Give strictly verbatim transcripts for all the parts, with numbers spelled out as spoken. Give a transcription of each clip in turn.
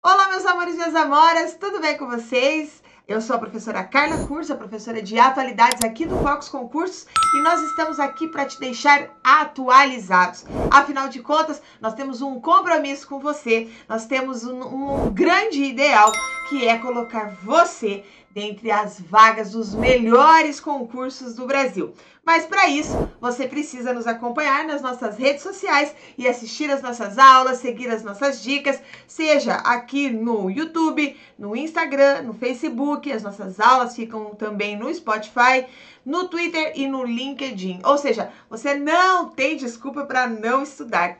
Olá, meus amores e minhas amoras, tudo bem com vocês? Eu sou a professora Carla Kurz, a professora de atualidades aqui do Focus Concursos, e nós estamos aqui para te deixar atualizados. Afinal de contas, nós temos um compromisso com você, nós temos um, um grande ideal, que é colocar você dentre as vagas dos melhores concursos do Brasil. Mas para isso, você precisa nos acompanhar nas nossas redes sociais e assistir as nossas aulas, seguir as nossas dicas, seja aqui no YouTube, no Instagram, no Facebook, as nossas aulas ficam também no Spotify, no Twitter e no LinkedIn. Ou seja, você não tem desculpa para não estudar.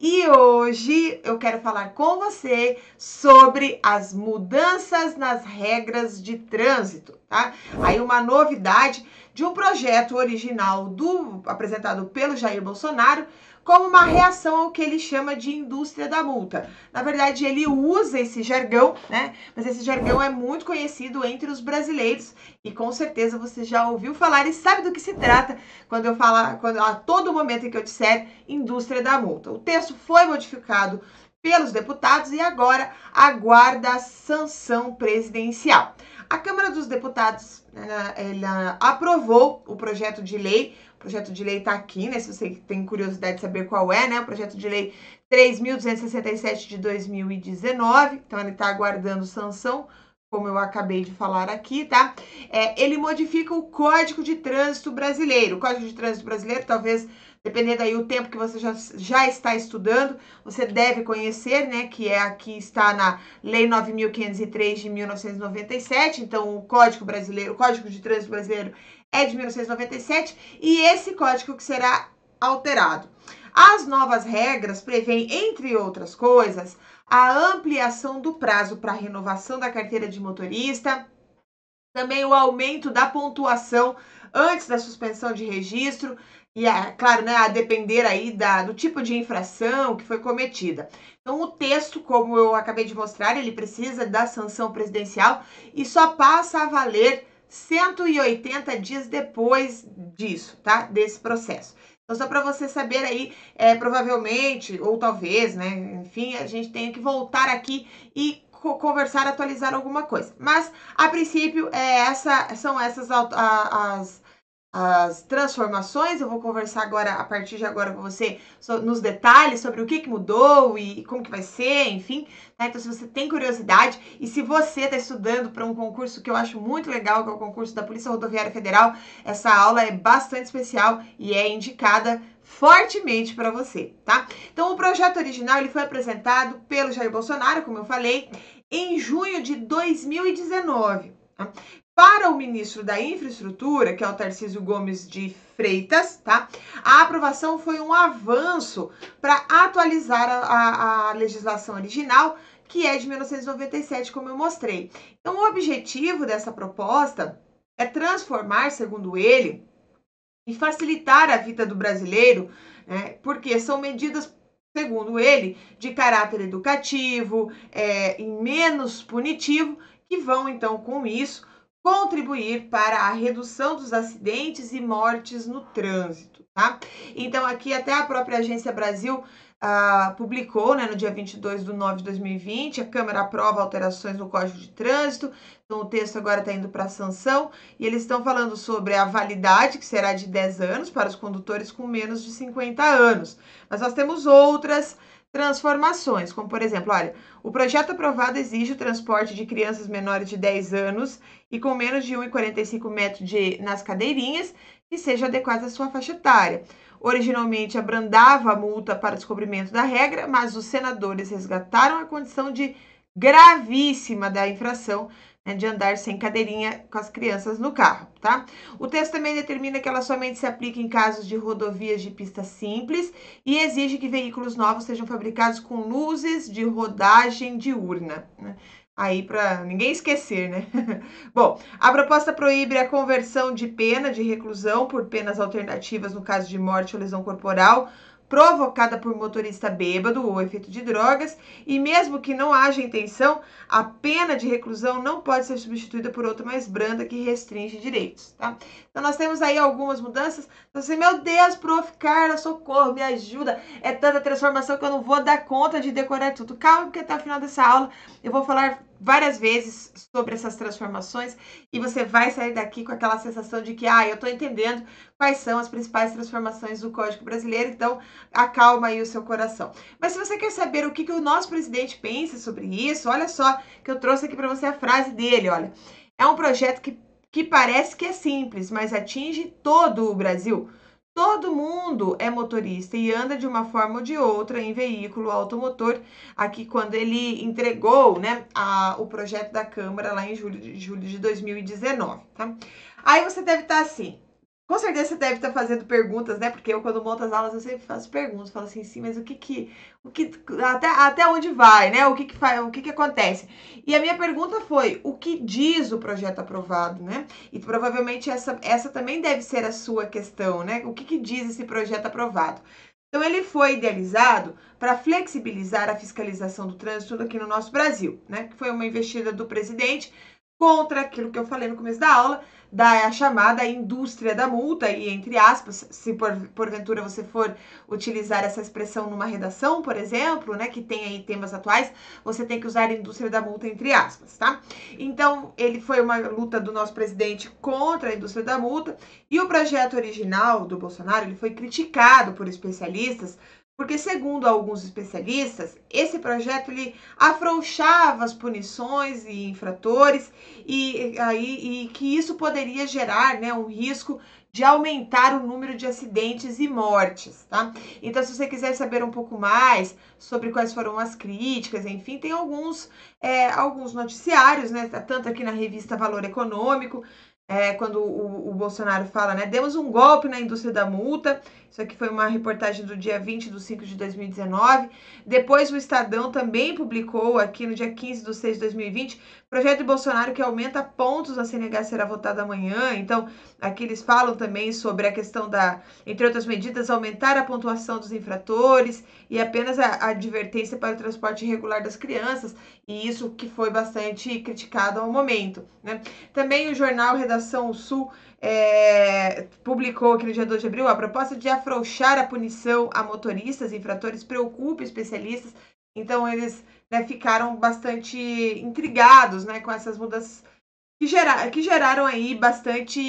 E hoje eu quero falar com você sobre as mudanças nas regras de trânsito, tá? Aí uma novidade de um projeto original do, apresentado pelo Jair Bolsonaro como uma reação ao que ele chama de indústria da multa. Na verdade, ele usa esse jargão, né? Mas esse jargão é muito conhecido entre os brasileiros e com certeza você já ouviu falar e sabe do que se trata quando eu falar, quando, a todo momento em que eu disser indústria da multa. O texto foi modificado pelos deputados e agora aguarda a sanção presidencial. A Câmara dos Deputados ela, ela aprovou o projeto de lei. O projeto de lei está aqui, né? Se você tem curiosidade de saber qual é, né? O projeto de lei três mil duzentos e sessenta e sete de dois mil e dezenove. Então, ele está aguardando sanção, como eu acabei de falar aqui, tá? É, ele modifica o Código de Trânsito Brasileiro. O Código de Trânsito Brasileiro, talvez, dependendo aí do tempo que você já, já está estudando, você deve conhecer, né? Que é aqui está na Lei nove mil quinhentos e três de mil novecentos e noventa e sete. Então, o Código Brasileiro, o Código de Trânsito Brasileiro é de mil novecentos e noventa e sete e esse código que será alterado. As novas regras prevêem, entre outras coisas, a ampliação do prazo para a renovação da carteira de motorista, também o aumento da pontuação antes da suspensão de registro, e é claro, né, a depender aí da, do tipo de infração que foi cometida. Então, o texto, como eu acabei de mostrar, ele precisa da sanção presidencial e só passa a valer cento e oitenta dias depois disso, tá? Desse processo. Então, só para você saber aí, é, provavelmente, ou talvez, né? Enfim, a gente tem que voltar aqui e conversar, atualizar alguma coisa. Mas, a princípio, é essa, são essas a, as, as transformações. Eu vou conversar agora, a partir de agora, com você so, nos detalhes sobre o que, que mudou e como que vai ser, enfim. Então, se você tem curiosidade e se você está estudando para um concurso que eu acho muito legal, que é o concurso da Polícia Rodoviária Federal, essa aula é bastante especial e é indicada fortemente para você, tá? Então, o projeto original ele foi apresentado pelo Jair Bolsonaro, como eu falei, em junho de dois mil e dezenove. Tá? Para o ministro da Infraestrutura, que é o Tarcísio Gomes de Freitas, tá? A aprovação foi um avanço para atualizar a, a, a legislação original, que é de mil novecentos e noventa e sete, como eu mostrei. Então, o objetivo dessa proposta é transformar, segundo ele, e facilitar a vida do brasileiro, né? Porque são medidas, segundo ele, de caráter educativo é, e menos punitivo, que vão, então, com isso, contribuir para a redução dos acidentes e mortes no trânsito, tá? Então, aqui até a própria Agência Brasil ah, publicou, né, no dia vinte e dois de nove de dois mil e vinte, a Câmara aprova alterações no Código de Trânsito, então o texto agora está indo para sanção, e eles estão falando sobre a validade, que será de dez anos para os condutores com menos de cinquenta anos. Mas nós temos outras transformações, como por exemplo, olha, o projeto aprovado exige o transporte de crianças menores de dez anos e com menos de um vírgula quarenta e cinco metros de, nas cadeirinhas, que seja adequada à sua faixa etária. Originalmente abrandava a multa para descumprimento da regra, mas os senadores resgataram a condição de gravíssima da infração, né, de andar sem cadeirinha com as crianças no carro, tá? O texto também determina que ela somente se aplica em casos de rodovias de pista simples e exige que veículos novos sejam fabricados com luzes de rodagem diurna, né? Aí para ninguém esquecer, né? Bom, a proposta proíbe a conversão de pena de reclusão por penas alternativas no caso de morte ou lesão corporal provocada por motorista bêbado ou efeito de drogas, e mesmo que não haja intenção, a pena de reclusão não pode ser substituída por outra mais branda que restringe direitos, tá? Então nós temos aí algumas mudanças. Então, assim, meu Deus, prof, Carla, socorro, me ajuda, é tanta transformação que eu não vou dar conta de decorar tudo. Calma, porque até o final dessa aula eu vou falar várias vezes sobre essas transformações e você vai sair daqui com aquela sensação de que, ah, eu estou entendendo quais são as principais transformações do Código Brasileiro, então acalma aí o seu coração. Mas se você quer saber o que, que o nosso presidente pensa sobre isso, olha só que eu trouxe aqui para você a frase dele, olha. É um projeto que, que parece que é simples, mas atinge todo o Brasil. Todo mundo é motorista e anda de uma forma ou de outra em veículo automotor. Aqui, quando ele entregou, né, a, o projeto da Câmara lá em julho de, julho de dois mil e dezenove, tá? Aí você deve estar assim, com certeza você deve estar fazendo perguntas, né? Porque eu, quando monto as aulas, eu sempre faço perguntas, falo assim, sim, mas o que que, o que até, até onde vai, né? O que que faz, o que que acontece? E a minha pergunta foi, o que diz o projeto aprovado, né? E provavelmente essa, essa também deve ser a sua questão, né? O que que diz esse projeto aprovado? Então, ele foi idealizado para flexibilizar a fiscalização do trânsito aqui no nosso Brasil, né? Que foi uma investida do presidente contra aquilo que eu falei no começo da aula, da chamada indústria da multa, e entre aspas, se por, porventura você for utilizar essa expressão numa redação, por exemplo, né, que tem aí temas atuais, você tem que usar a indústria da multa entre aspas, tá? Então, ele foi uma luta do nosso presidente contra a indústria da multa, e o projeto original do Bolsonaro, ele foi criticado por especialistas, porque, segundo alguns especialistas, esse projeto ele afrouxava as punições e infratores e, e, e que isso poderia gerar, né, um risco de aumentar o número de acidentes e mortes, tá? Então, se você quiser saber um pouco mais sobre quais foram as críticas, enfim, tem alguns, é, alguns noticiários, né, tanto aqui na revista Valor Econômico, É, quando o, o Bolsonaro fala, né, demos um golpe na indústria da multa, isso aqui foi uma reportagem do dia vinte de cinco de dois mil e dezenove, depois o Estadão também publicou aqui no dia quinze de seis de dois mil e vinte, projeto de Bolsonaro que aumenta pontos na C N H será votado amanhã, então aqui eles falam também sobre a questão da, entre outras medidas, aumentar a pontuação dos infratores e apenas a, a advertência para o transporte irregular das crianças, e isso que foi bastante criticado ao momento, né? Também o jornal Redação Sul é, publicou aqui no dia dois de abril a proposta de afrouxar a punição a motoristas e infratores preocupa especialistas, então eles, né, ficaram bastante intrigados, né, com essas mudanças que, gera, que geraram aí bastante,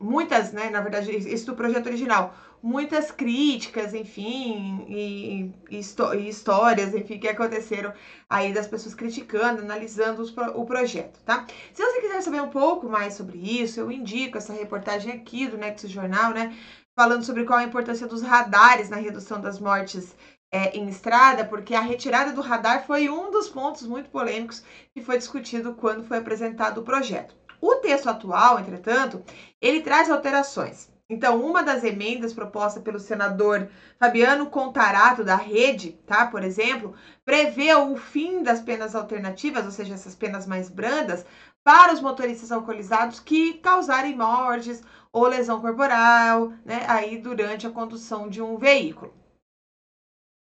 muitas, né, na verdade, esse do projeto original, muitas críticas, enfim, e, e, e histórias, enfim, que aconteceram aí das pessoas criticando, analisando os, o projeto, tá? Se você quiser saber um pouco mais sobre isso, eu indico essa reportagem aqui do Nexo Jornal, né? Falando sobre qual a importância dos radares na redução das mortes é, em estrada, porque a retirada do radar foi um dos pontos muito polêmicos que foi discutido quando foi apresentado o projeto. O texto atual, entretanto, ele traz alterações. Então, uma das emendas proposta pelo senador Fabiano Contarato, da Rede, tá, por exemplo, prevê o fim das penas alternativas, ou seja, essas penas mais brandas, para os motoristas alcoolizados que causarem mortes ou lesão corporal, né, aí durante a condução de um veículo.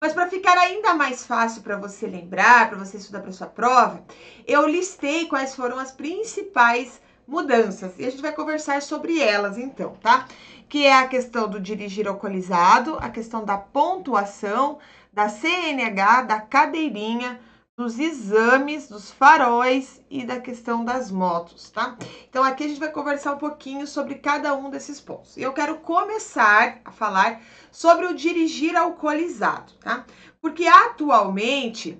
Mas para ficar ainda mais fácil para você lembrar, para você estudar para sua prova, eu listei quais foram as principais mudanças, e a gente vai conversar sobre elas então, tá? Que é a questão do dirigir alcoolizado, a questão da pontuação, da C N H, da cadeirinha, dos exames, dos faróis e da questão das motos, tá? Então aqui a gente vai conversar um pouquinho sobre cada um desses pontos. E eu quero começar a falar sobre o dirigir alcoolizado, tá? Porque atualmente,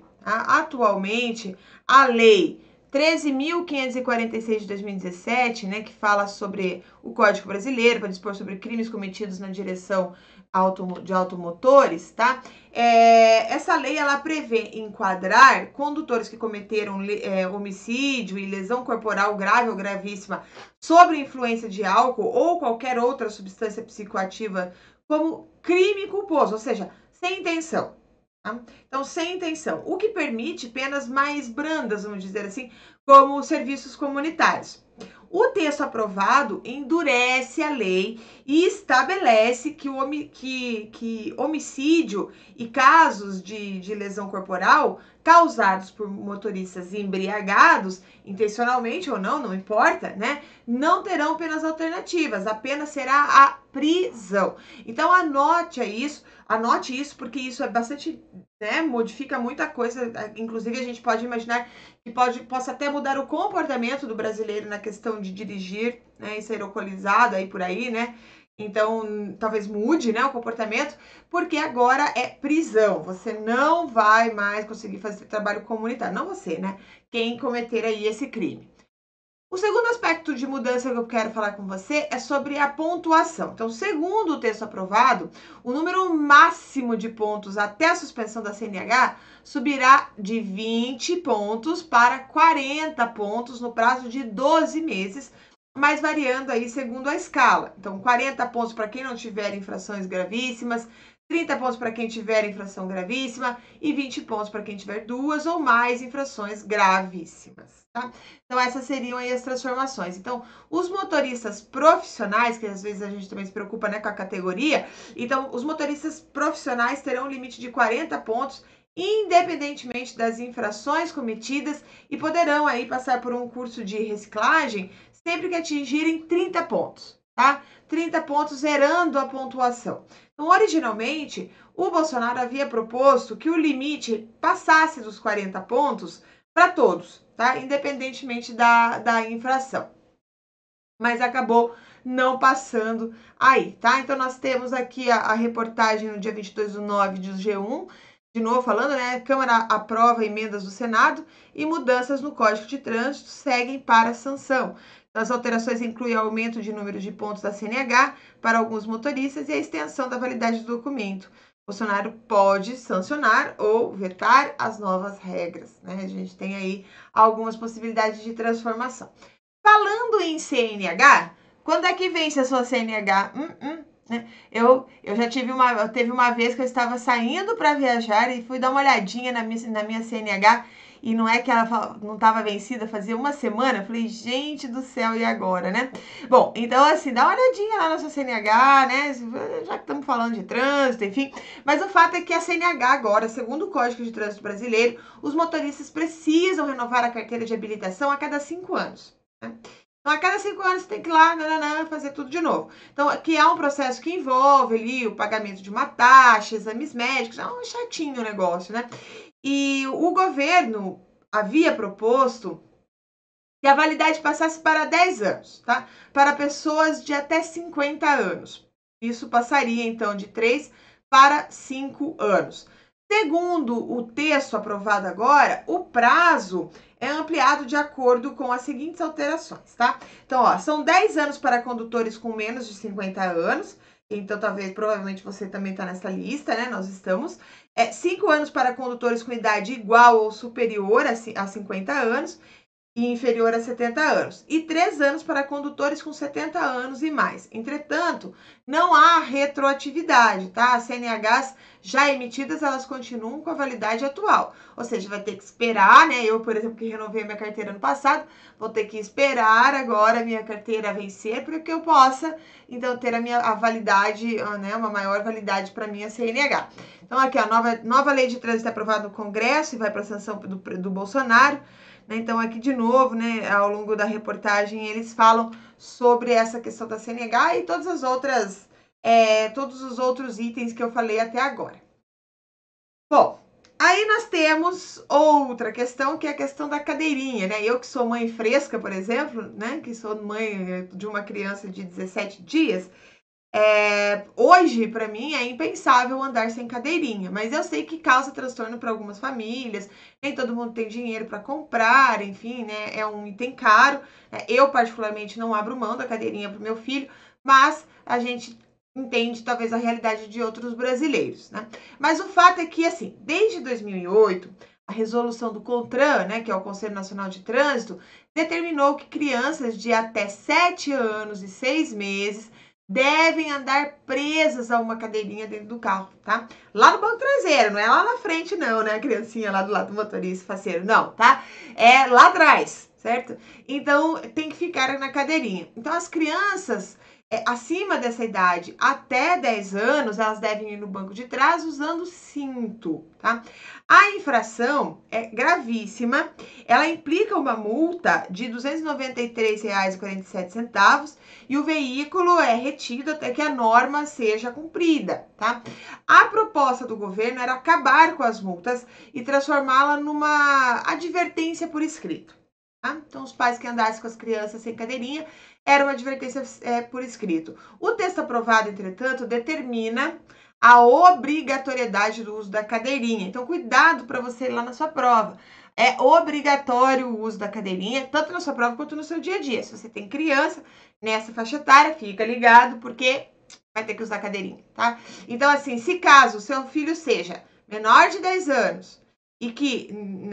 atualmente a lei treze mil quinhentos e quarenta e seis de dois mil e dezessete, né, que fala sobre o Código Brasileiro, para dispor sobre crimes cometidos na direção de automotores, tá? É, essa lei, ela prevê enquadrar condutores que cometeram é, homicídio e lesão corporal grave ou gravíssima sob influência de álcool ou qualquer outra substância psicoativa como crime culposo, ou seja, sem intenção. Então, sem intenção, o que permite penas mais brandas, vamos dizer assim, como serviços comunitários. O texto aprovado endurece a lei e estabelece que, o homi que, que homicídio e casos de, de lesão corporal causados por motoristas embriagados, intencionalmente ou não, não importa, né? Não terão penas alternativas, a pena será a prisão. Então anote isso, anote isso, porque isso é bastante, né? Modifica muita coisa, inclusive a gente pode imaginar que pode, possa até mudar o comportamento do brasileiro na questão de dirigir, né, e ser alcoolizado aí por aí, né? Então, talvez mude, né, o comportamento, porque agora é prisão. Você não vai mais conseguir fazer trabalho comunitário. Não você, né? Quem cometer aí esse crime. O segundo aspecto de mudança que eu quero falar com você é sobre a pontuação. Então, segundo o texto aprovado, o número máximo de pontos até a suspensão da C N H subirá de vinte pontos para quarenta pontos no prazo de doze meses, mas variando aí segundo a escala. Então, quarenta pontos para quem não tiver infrações gravíssimas, trinta pontos para quem tiver infração gravíssima e vinte pontos para quem tiver duas ou mais infrações gravíssimas, tá? Então, essas seriam aí as transformações. Então, os motoristas profissionais, que às vezes a gente também se preocupa, né, com a categoria, então, os motoristas profissionais terão um limite de quarenta pontos, independentemente das infrações cometidas, e poderão aí passar por um curso de reciclagem sempre que atingirem trinta pontos, tá? trinta pontos zerando a pontuação. Então, originalmente, o Bolsonaro havia proposto que o limite passasse dos quarenta pontos para todos, tá? Independentemente da, da infração. Mas acabou não passando aí, tá? Então, nós temos aqui a, a reportagem no dia vinte e dois do nove do G um, de novo falando, né? Câmara aprova emendas do Senado e mudanças no Código de Trânsito seguem para sanção. As alterações incluem aumento de número de pontos da C N H para alguns motoristas e a extensão da validade do documento. Bolsonaro pode sancionar ou vetar as novas regras, né? A gente tem aí algumas possibilidades de transformação. Falando em C N H, quando é que vence a sua C N H? Hum, hum. Eu, eu já tive uma, teve uma vez que eu estava saindo para viajar e fui dar uma olhadinha na minha, na minha C N H e não é que ela não estava vencida, fazia uma semana. Eu falei, gente do céu, e agora, né? Bom, então assim, dá uma olhadinha lá na sua C N H, né? Já que estamos falando de trânsito, enfim. Mas o fato é que a C N H agora, segundo o Código de Trânsito Brasileiro, os motoristas precisam renovar a carteira de habilitação a cada cinco anos, né? Então, a cada cinco anos, você tem que ir lá, nananã, fazer tudo de novo. Então, aqui há um processo que envolve ali o pagamento de uma taxa, exames médicos, é um chatinho o negócio, né? E o governo havia proposto que a validade passasse para dez anos, tá? Para pessoas de até cinquenta anos. Isso passaria, então, de três para cinco anos. Segundo o texto aprovado agora, o prazo é ampliado de acordo com as seguintes alterações, tá? Então, ó, são dez anos para condutores com menos de cinquenta anos. Então, talvez, provavelmente, você também tá nessa lista, né? Nós estamos. É, cinco anos para condutores com idade igual ou superior a cinquenta anos e inferior a setenta anos. E três anos para condutores com setenta anos e mais. Entretanto, não há retroatividade, tá? As C N Hs já emitidas, elas continuam com a validade atual. Ou seja, vai ter que esperar, né? Eu, por exemplo, que renovei minha carteira no passado, vou ter que esperar agora a minha carteira vencer para que eu possa, então, ter a minha a validade, né? Uma maior validade para minha C N H. Então, aqui, a nova, nova lei de trânsito é aprovada no Congresso e vai para a sanção do, do Bolsonaro. Né? Então, aqui, de novo, né? Ao longo da reportagem, eles falam sobre essa questão da C N H e todas as outras... É, todos os outros itens que eu falei até agora. Bom, aí nós temos outra questão, que é a questão da cadeirinha, né? Eu que sou mãe fresca, por exemplo, né? Que sou mãe de uma criança de dezessete dias, é, hoje, para mim, é impensável andar sem cadeirinha. Mas eu sei que causa transtorno para algumas famílias, nem todo mundo tem dinheiro para comprar, enfim, né? É um item caro. Né? Eu, particularmente, não abro mão da cadeirinha para o meu filho, mas a gente... entende talvez a realidade de outros brasileiros, né? Mas o fato é que, assim, desde dois mil e oito, a resolução do CONTRAN, né, que é o Conselho Nacional de Trânsito, determinou que crianças de até sete anos e seis meses devem andar presas a uma cadeirinha dentro do carro, tá? Lá no banco traseiro, não é lá na frente não, né, criancinha lá do lado do motorista, faceiro, não, tá? É lá atrás, certo? Então, tem que ficar na cadeirinha. Então, as crianças é, acima dessa idade, até dez anos, elas devem ir no banco de trás usando cinto, tá? A infração é gravíssima, ela implica uma multa de duzentos e noventa e três reais e quarenta e sete centavos e o veículo é retido até que a norma seja cumprida, tá? A proposta do governo era acabar com as multas e transformá-la numa advertência por escrito. Ah, então, os pais que andassem com as crianças sem cadeirinha, era uma advertência é, por escrito. O texto aprovado, entretanto, determina a obrigatoriedade do uso da cadeirinha. Então, cuidado para você ir lá na sua prova. É obrigatório o uso da cadeirinha, tanto na sua prova quanto no seu dia a dia. Se você tem criança nessa faixa etária, fica ligado, porque vai ter que usar a cadeirinha, tá? Então, assim, se caso o seu filho seja menor de dez anos... e que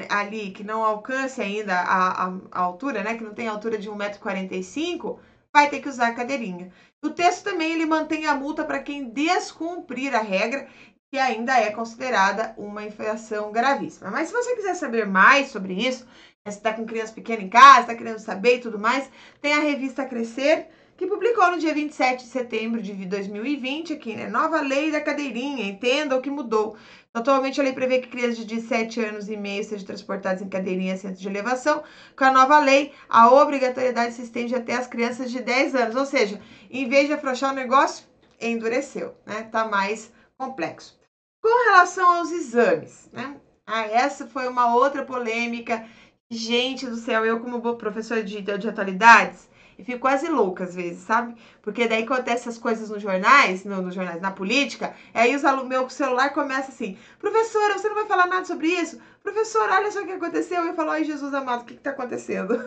ali, que não alcance ainda a, a, a altura, né, que não tem altura de um metro e quarenta e cinco, vai ter que usar a cadeirinha. O texto também, ele mantém a multa para quem descumprir a regra, que ainda é considerada uma infração gravíssima. Mas se você quiser saber mais sobre isso, se está com criança pequena em casa, está querendo saber e tudo mais, tem a revista Crescer, que publicou no dia vinte e sete de setembro de dois mil e vinte, aqui, né, nova lei da cadeirinha, entenda o que mudou. Atualmente, a lei prevê que crianças de sete anos e meio sejam transportadas em cadeirinha centro de elevação. Com a nova lei, a obrigatoriedade se estende até as crianças de dez anos. Ou seja, em vez de afrouxar o negócio, endureceu, né? Tá mais complexo. Com relação aos exames, né? Ah, essa foi uma outra polêmica. Gente do céu, eu como professora de, de atualidades, eu fico quase louca às vezes, sabe? Porque daí acontece as coisas nos jornais, no, nos jornais, na política, aí os alunos, meu celular começa assim, professora, você não vai falar nada sobre isso? Professora, olha só o que aconteceu. Eu falo, ai Jesus amado, o que que tá acontecendo?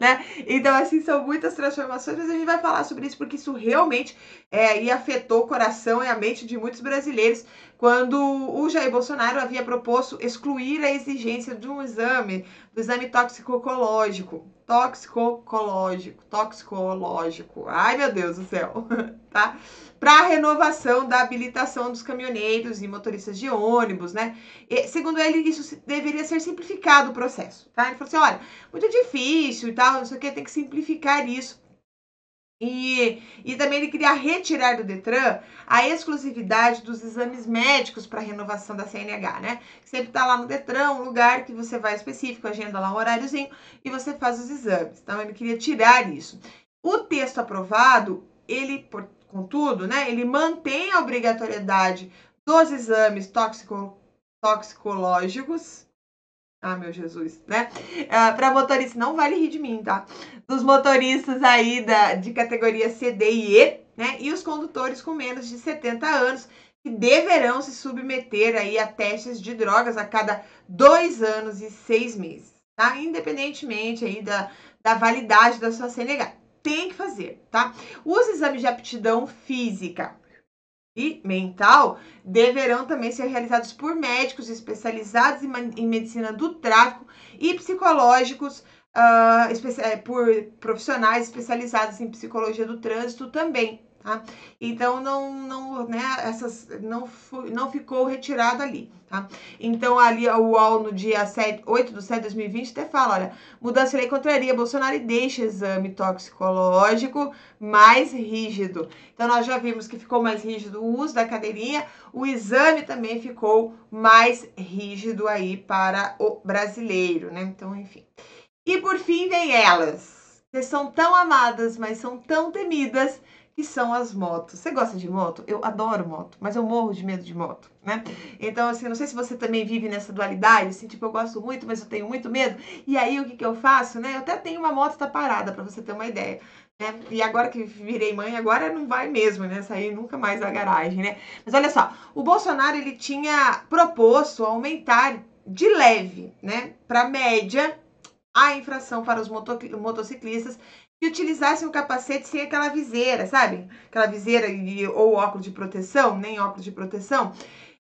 Né? Então, assim, são muitas transformações, mas a gente vai falar sobre isso, porque isso realmente é, e afetou o coração e a mente de muitos brasileiros, quando o Jair Bolsonaro havia proposto excluir a exigência de um exame, do exame toxicológico. Toxicológico, toxicológico, ai meu Deus do céu, tá? Para a renovação da habilitação dos caminhoneiros e motoristas de ônibus, né? E, segundo ele, isso deveria ser simplificado o processo, tá? Ele falou assim, olha, muito difícil e tal, não sei o que, tem que simplificar isso. E, e também ele queria retirar do DETRAN a exclusividade dos exames médicos para renovação da C N H, né? Sempre tá lá no DETRAN, um lugar que você vai específico, agenda lá um horáriozinho e você faz os exames. Então, ele queria tirar isso. O texto aprovado, ele, por, contudo, né, ele mantém a obrigatoriedade dos exames tóxico, toxicológicos, ah, meu Jesus, né? Ah, para motoristas, não vale rir de mim, tá? Dos motoristas aí da, de categoria C, D e E, né? E os condutores com menos de setenta anos que deverão se submeter aí a testes de drogas a cada dois anos e seis meses, tá? Independentemente aí da, da validade da sua C N H. Tem que fazer, tá? Os exames de aptidão física e mental deverão também ser realizados por médicos especializados em medicina do tráfico e psicológicos uh, por profissionais especializados em psicologia do trânsito também, tá? Então, não, não, né, essas, não, não ficou retirado ali, tá? Então, ali o U O L no dia oito de setembro de dois mil e vinte até fala, olha, mudança de lei contraria Bolsonaro e deixa exame toxicológico mais rígido. Então, nós já vimos que ficou mais rígido o uso da cadeirinha, o exame também ficou mais rígido aí para o brasileiro, né? Então, enfim. E por fim, vem elas, que são tão amadas, mas são tão temidas, que são as motos. Você gosta de moto? Eu adoro moto, mas eu morro de medo de moto, né? Então, assim, não sei se você também vive nessa dualidade, assim, tipo, eu gosto muito, mas eu tenho muito medo. E aí, o que que eu faço, né? Eu até tenho uma moto que tá parada, pra você ter uma ideia, né? E agora que virei mãe, agora não vai mesmo, né? Sair nunca mais da garagem, né? Mas olha só, o Bolsonaro, ele tinha proposto aumentar de leve, né, pra média, a infração para os motociclistas que utilizassem o capacete sem aquela viseira, sabe? Aquela viseira e, ou óculos de proteção, nem óculos de proteção,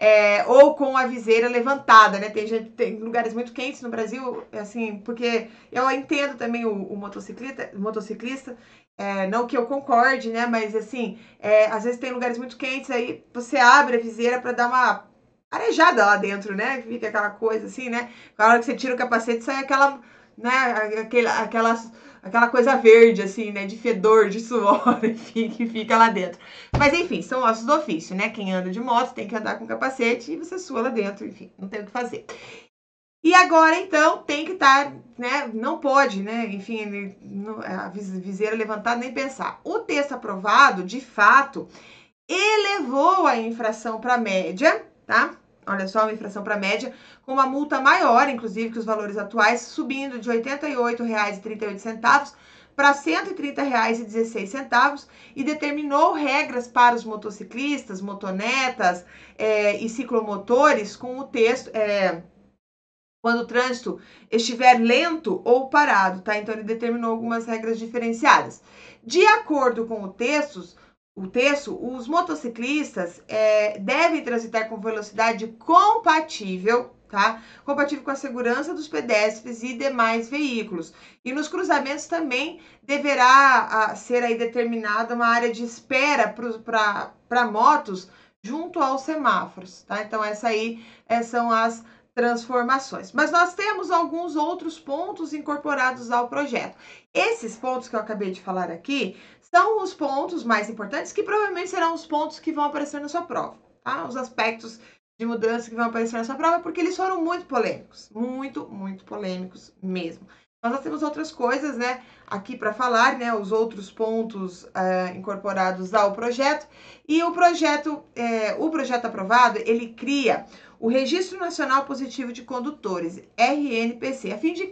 é, ou com a viseira levantada, né? Tem, gente, tem lugares muito quentes no Brasil, assim, porque eu entendo também o, o motociclista, motociclista É, não que eu concorde, né? Mas assim, é, às vezes tem lugares muito quentes, aí você abre a viseira para dar uma arejada lá dentro, né? Fica aquela coisa assim, né? Na hora que você tira o capacete, sai aquela, né? Aquela, aquela, aquela coisa verde, assim, né? De fedor, de suor, enfim, que fica lá dentro. Mas enfim, são ossos do ofício, né? Quem anda de moto tem que andar com capacete e você sua lá dentro, enfim, não tem o que fazer. E agora, então, tem que estar, né, não pode, né, enfim, a viseira levantada nem pensar. O texto aprovado, de fato, elevou a infração para a média, tá? Olha só, uma infração para a média, com uma multa maior, inclusive, que os valores atuais, subindo de oitenta e oito reais e trinta e oito centavos para cento e trinta reais e dezesseis centavos, e determinou regras para os motociclistas, motonetas é, e ciclomotores com o texto... É, quando o trânsito estiver lento ou parado, tá? Então, ele determinou algumas regras diferenciadas. De acordo com o texto, o texto, os motociclistas é, devem transitar com velocidade compatível, tá? Compatível com a segurança dos pedestres e demais veículos. E nos cruzamentos também deverá a, ser aí determinada uma área de espera para motos junto aos semáforos, tá? Então, essa aí é, são as... transformações. Mas nós temos alguns outros pontos incorporados ao projeto. Esses pontos que eu acabei de falar aqui são os pontos mais importantes, que provavelmente serão os pontos que vão aparecer na sua prova, tá? Os aspectos de mudança que vão aparecer na sua prova, porque eles foram muito polêmicos, muito, muito polêmicos mesmo. Mas nós temos outras coisas, né, aqui para falar, né, os outros pontos uh, incorporados ao projeto. E o projeto, eh, o projeto aprovado, ele cria o Registro Nacional Positivo de Condutores, R N P C, a fim de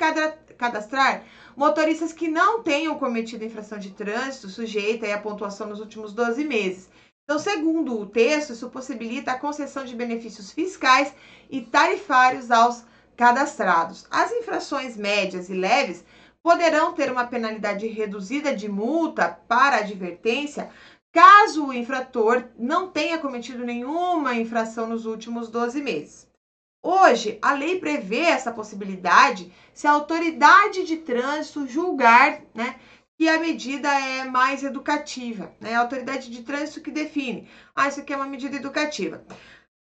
cadastrar motoristas que não tenham cometido infração de trânsito sujeita à pontuação nos últimos doze meses. Então, segundo o texto, isso possibilita a concessão de benefícios fiscais e tarifários aos cadastrados. As infrações médias e leves poderão ter uma penalidade reduzida de multa para advertência, caso o infrator não tenha cometido nenhuma infração nos últimos doze meses. Hoje, a lei prevê essa possibilidade se a autoridade de trânsito julgar, né, que a medida é mais educativa, né? A autoridade de trânsito que define, ah, isso aqui é uma medida educativa.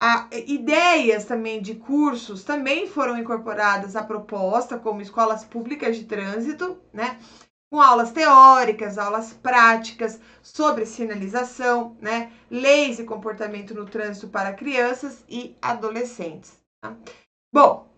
Ah, ideias também de cursos também foram incorporadas à proposta, como escolas públicas de trânsito, né, com aulas teóricas, aulas práticas sobre sinalização, né, leis e comportamento no trânsito para crianças e adolescentes, tá? Bom,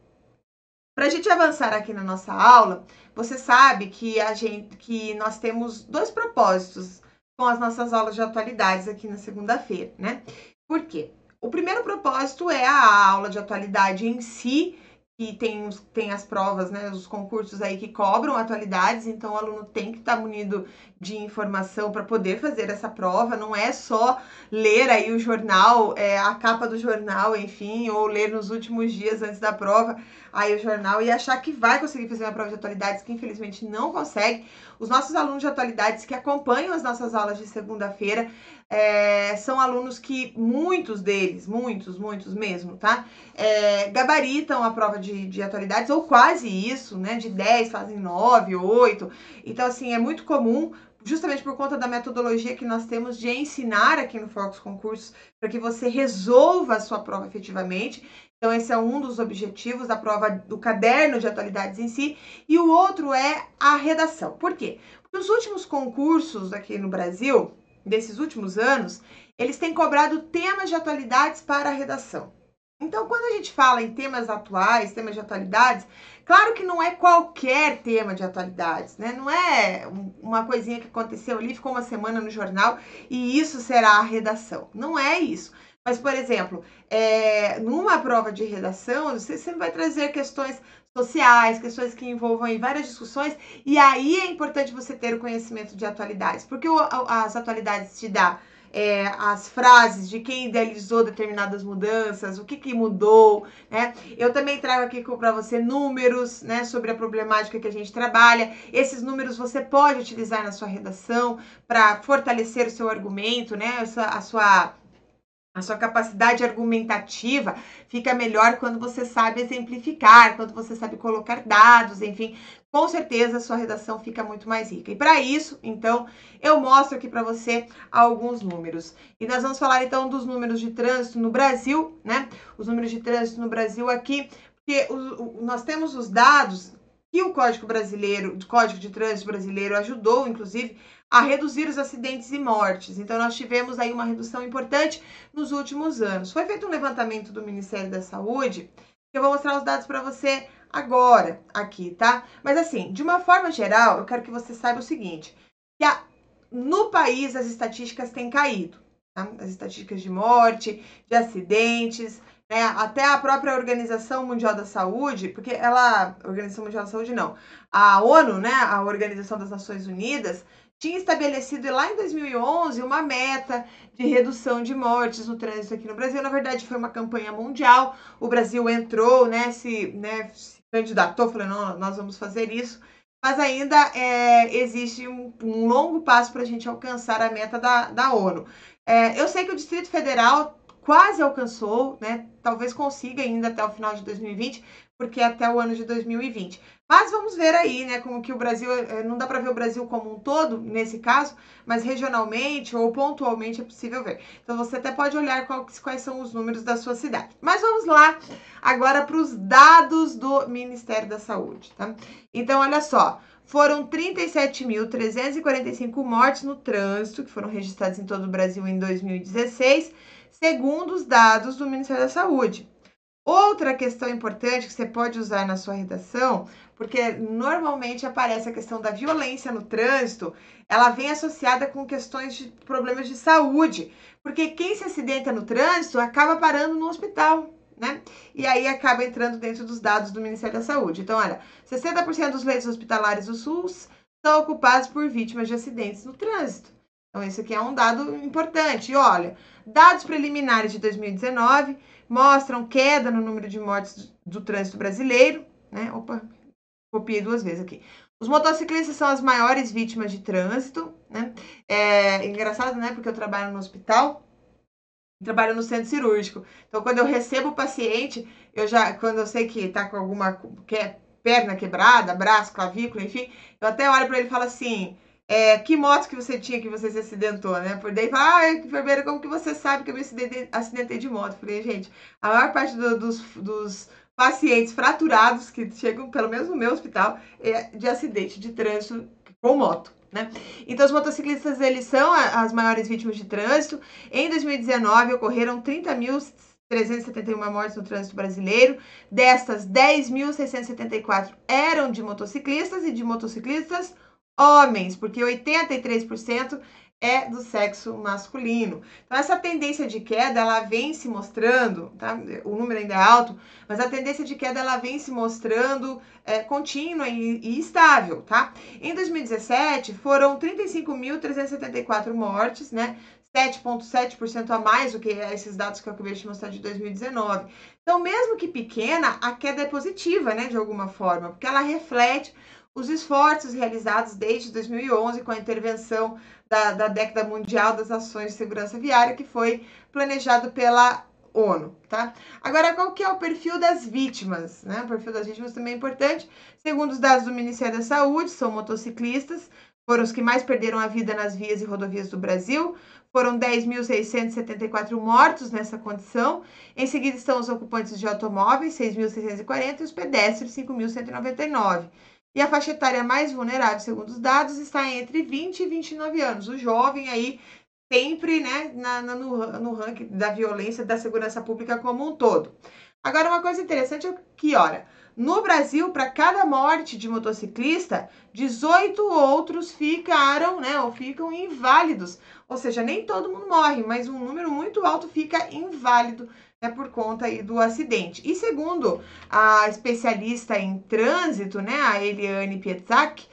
para a gente avançar aqui na nossa aula, você sabe que, a gente, que nós temos dois propósitos com as nossas aulas de atualidades aqui na segunda-feira, né? Por quê? O primeiro propósito é a aula de atualidade em si, que tem, tem as provas, né, os concursos aí que cobram atualidades, então o aluno tem que estar munido de informação para poder fazer essa prova, não é só ler aí o jornal, é, a capa do jornal, enfim, ou ler nos últimos dias antes da prova aí o jornal e achar que vai conseguir fazer uma prova de atualidades, que infelizmente não consegue. Os nossos alunos de atualidades que acompanham as nossas aulas de segunda-feira, É, são alunos que, muitos deles, muitos, muitos mesmo, tá? É, gabaritam a prova de, de atualidades, ou quase isso, né? De dez, fazem nove, oito. Então, assim, é muito comum, justamente por conta da metodologia que nós temos de ensinar aqui no Focus Concursos, para que você resolva a sua prova efetivamente. Então, esse é um dos objetivos da prova do caderno de atualidades em si. E o outro é a redação. Por quê? Porque os últimos concursos aqui no Brasil... desses últimos anos, eles têm cobrado temas de atualidades para a redação. Então, quando a gente fala em temas atuais, temas de atualidades, claro que não é qualquer tema de atualidades, né? Não é uma coisinha que aconteceu ali, ficou uma semana no jornal e isso será a redação. Não é isso. Mas, por exemplo, é, numa prova de redação, você sempre vai trazer questões sociais, questões que envolvam aí várias discussões, e aí é importante você ter o conhecimento de atualidades, porque o, as atualidades te dá é, as frases de quem idealizou determinadas mudanças, o que, que mudou, né? Eu também trago aqui para você números, né, sobre a problemática que a gente trabalha. Esses números você pode utilizar na sua redação para fortalecer o seu argumento, né, a sua... A sua A sua capacidade argumentativa fica melhor quando você sabe exemplificar, quando você sabe colocar dados, enfim. Com certeza a sua redação fica muito mais rica. E para isso, então, eu mostro aqui para você alguns números. E nós vamos falar, então, dos números de trânsito no Brasil, né? Os números de trânsito no Brasil aqui, porque o, o, nós temos os dados que o Código Brasileiro, o Código de Trânsito Brasileiro ajudou, inclusive, a reduzir os acidentes e mortes. Então, nós tivemos aí uma redução importante nos últimos anos. Foi feito um levantamento do Ministério da Saúde, que eu vou mostrar os dados para você agora aqui, tá? Mas assim, de uma forma geral, eu quero que você saiba o seguinte, que a, no país as estatísticas têm caído, tá? As estatísticas de morte, de acidentes, né? Até a própria Organização Mundial da Saúde, porque ela... Organização Mundial da Saúde não. A ONU, né? A Organização das Nações Unidas, tinha estabelecido lá em dois mil e onze uma meta de redução de mortes no trânsito aqui no Brasil. Na verdade, foi uma campanha mundial. O Brasil entrou, né, se, né, se candidatou, falou, não, nós vamos fazer isso. Mas ainda é, existe um, um longo passo para a gente alcançar a meta da, da ONU. É, eu sei que o Distrito Federal quase alcançou, né, talvez consiga ainda até o final de dois mil e vinte, porque é até o ano de dois mil e vinte. Mas vamos ver aí, né, como que o Brasil, não dá para ver o Brasil como um todo, nesse caso, mas regionalmente ou pontualmente é possível ver. Então você até pode olhar qual, quais são os números da sua cidade. Mas vamos lá agora para os dados do Ministério da Saúde, tá? Então olha só, foram trinta e sete mil trezentos e quarenta e cinco mortes no trânsito, que foram registradas em todo o Brasil em dois mil e dezesseis, segundo os dados do Ministério da Saúde. Outra questão importante que você pode usar na sua redação, porque normalmente aparece a questão da violência no trânsito, ela vem associada com questões de problemas de saúde, porque quem se acidenta no trânsito acaba parando no hospital, né? E aí acaba entrando dentro dos dados do Ministério da Saúde. Então, olha, sessenta por cento dos leitos hospitalares do SUS são ocupados por vítimas de acidentes no trânsito. Então, isso aqui é um dado importante. E olha, dados preliminares de dois mil e dezenove... mostram queda no número de mortes do trânsito brasileiro, né? Opa, copiei duas vezes aqui. Os motociclistas são as maiores vítimas de trânsito, né? É engraçado, né? Porque eu trabalho no hospital, trabalho no centro cirúrgico. Então, quando eu recebo o paciente, eu já, quando eu sei que tá com alguma que, perna quebrada, braço, clavícula, enfim, eu até olho para ele e falo assim... É, que moto que você tinha que você se acidentou, né? Por daí fala, ah, enfermeira, como que você sabe que eu me acidentei, acidentei de moto? Falei, gente, a maior parte do, dos, dos pacientes fraturados que chegam, pelo menos no meu hospital, é de acidente de trânsito com moto, né? Então, os motociclistas, eles são as maiores vítimas de trânsito. Em dois mil e dezenove, ocorreram trinta mil trezentos e setenta e um mortes no trânsito brasileiro. Destas, dez mil seiscentos e setenta e quatro eram de motociclistas e de motociclistas... homens, porque oitenta e três por cento é do sexo masculino. Então, essa tendência de queda, ela vem se mostrando, tá? O número ainda é alto, mas a tendência de queda, ela vem se mostrando é, contínua e, e estável, tá? Em dois mil e dezessete, foram trinta e cinco mil trezentos e setenta e quatro mortes, né? sete vírgula sete por cento a mais do que esses dados que eu acabei de mostrar de dois mil e dezenove. Então, mesmo que pequena, a queda é positiva, né? De alguma forma, porque ela reflete os esforços realizados desde dois mil e onze com a intervenção da, da década mundial das ações de segurança viária, que foi planejado pela ONU, tá? Agora, qual que é o perfil das vítimas, né? O perfil das vítimas também é importante. Segundo os dados do Ministério da Saúde, são motociclistas, foram os que mais perderam a vida nas vias e rodovias do Brasil. Foram dez mil seiscentos e setenta e quatro mortos nessa condição. Em seguida estão os ocupantes de automóveis, seis mil seiscentos e quarenta, e os pedestres, cinco mil cento e noventa e nove. E a faixa etária mais vulnerável, segundo os dados, está entre vinte e vinte e nove anos. O jovem aí sempre, né, na, na, no, no ranking da violência da segurança pública como um todo. Agora, uma coisa interessante é que, olha, no Brasil, para cada morte de motociclista, dezoito outros ficaram, né, ou ficam inválidos. Ou seja, nem todo mundo morre, mas um número muito alto fica inválido, né, por conta aí do acidente. E segundo a especialista em trânsito, né, a Eliane Pietzak,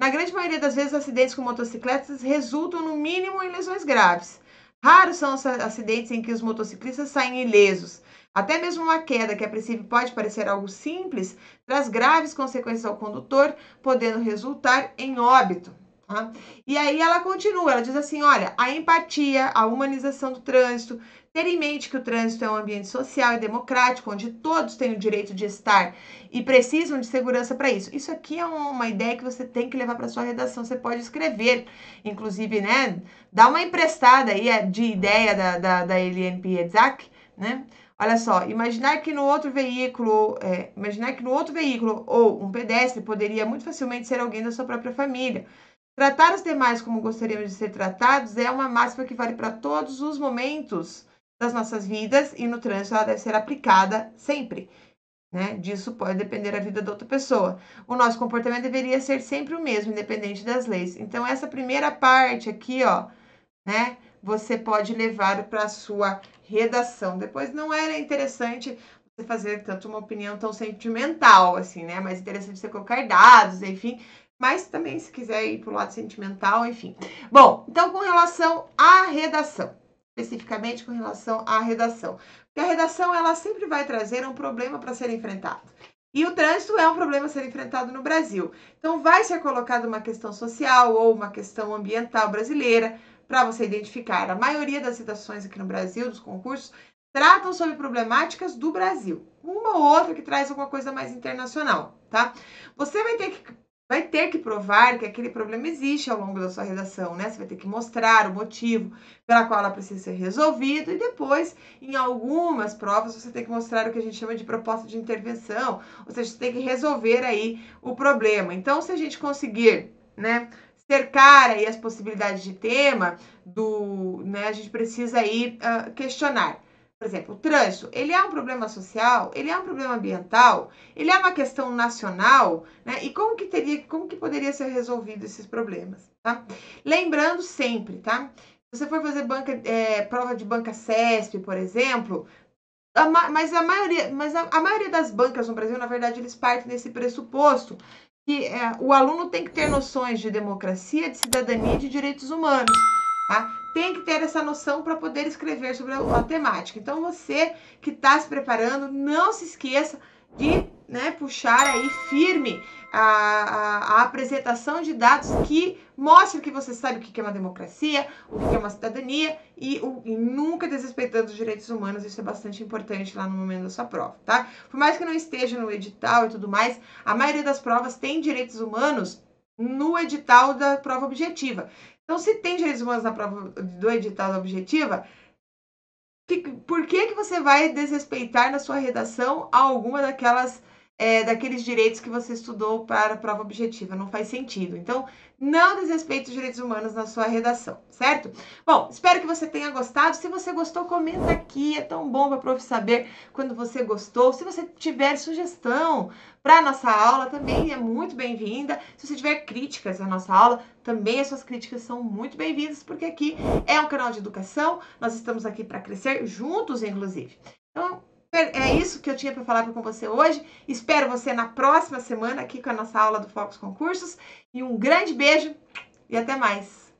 na grande maioria das vezes acidentes com motocicletas resultam no mínimo em lesões graves. Raros são os acidentes em que os motociclistas saem ilesos. Até mesmo uma queda, que a princípio pode parecer algo simples, traz graves consequências ao condutor, podendo resultar em óbito. Tá? E aí ela continua, ela diz assim, olha, a empatia, a humanização do trânsito, ter em mente que o trânsito é um ambiente social e democrático, onde todos têm o direito de estar e precisam de segurança para isso. Isso aqui é uma ideia que você tem que levar para sua redação, você pode escrever, inclusive, né, dá uma emprestada aí de ideia da, da, da Eliane Pietzak, né? Olha só, imaginar que no outro veículo, é, imaginar que no outro veículo ou um pedestre poderia muito facilmente ser alguém da sua própria família. Tratar os demais como gostaríamos de ser tratados é uma máxima que vale para todos os momentos das nossas vidas e no trânsito ela deve ser aplicada sempre, né? Disso pode depender a vida da outra pessoa. O nosso comportamento deveria ser sempre o mesmo, independente das leis. Então, essa primeira parte aqui, ó, né? Você pode levar para a sua redação. Depois, não era interessante você fazer tanto uma opinião tão sentimental, assim, né? Mas interessante você colocar dados, enfim... Mas também, se quiser ir para o lado sentimental, enfim. Bom, então, com relação à redação. Especificamente com relação à redação. Porque a redação, ela sempre vai trazer um problema para ser enfrentado. E o trânsito é um problema a ser enfrentado no Brasil. Então, vai ser colocada uma questão social ou uma questão ambiental brasileira para você identificar. A maioria das redações aqui no Brasil, dos concursos, tratam sobre problemáticas do Brasil. Uma ou outra que traz alguma coisa mais internacional, tá? Você vai ter que... Vai ter que provar que aquele problema existe ao longo da sua redação, né? Você vai ter que mostrar o motivo pela qual ela precisa ser resolvido e depois, em algumas provas, você tem que mostrar o que a gente chama de proposta de intervenção, ou seja, você tem que resolver aí o problema. Então, se a gente conseguir, né, cercar aí as possibilidades de tema, do, né, a gente precisa aí uh, questionar. Por exemplo, o trânsito, ele é um problema social, ele é um problema ambiental, ele é uma questão nacional, né? E como que teria, como que poderia ser resolvido esses problemas, tá? Lembrando sempre, tá? Se você for fazer banca, é, prova de banca CESPE, por exemplo, a ma, mas, a maioria, mas a, a maioria das bancas no Brasil, na verdade, eles partem desse pressuposto que é, o aluno tem que ter noções de democracia, de cidadania e de direitos humanos. Tá? Tem que ter essa noção para poder escrever sobre a, a temática. Então, você que está se preparando, não se esqueça de, né, puxar aí firme a, a, a apresentação de dados que mostre que você sabe o que é uma democracia, o que é uma cidadania e, o, e nunca desrespeitando os direitos humanos. Isso é bastante importante lá no momento da sua prova, tá? Por mais que não esteja no edital e tudo mais, a maioria das provas tem direitos humanos no edital da prova objetiva. Então, se tem direitos humanos na prova do edital da objetiva, que, por que, que você vai desrespeitar na sua redação alguma daquelas, é, daqueles direitos que você estudou para a prova objetiva? Não faz sentido. Então, não desrespeite os direitos humanos na sua redação, certo? Bom, espero que você tenha gostado. Se você gostou, comenta aqui. É tão bom para a prof saber quando você gostou. Se você tiver sugestão para a nossa aula, também é muito bem-vinda. Se você tiver críticas à nossa aula, também as suas críticas são muito bem-vindas, porque aqui é um canal de educação, nós estamos aqui para crescer juntos, inclusive. Então, é isso que eu tinha para falar com você hoje. Espero você na próxima semana aqui com a nossa aula do Focus Concursos. E um grande beijo e até mais!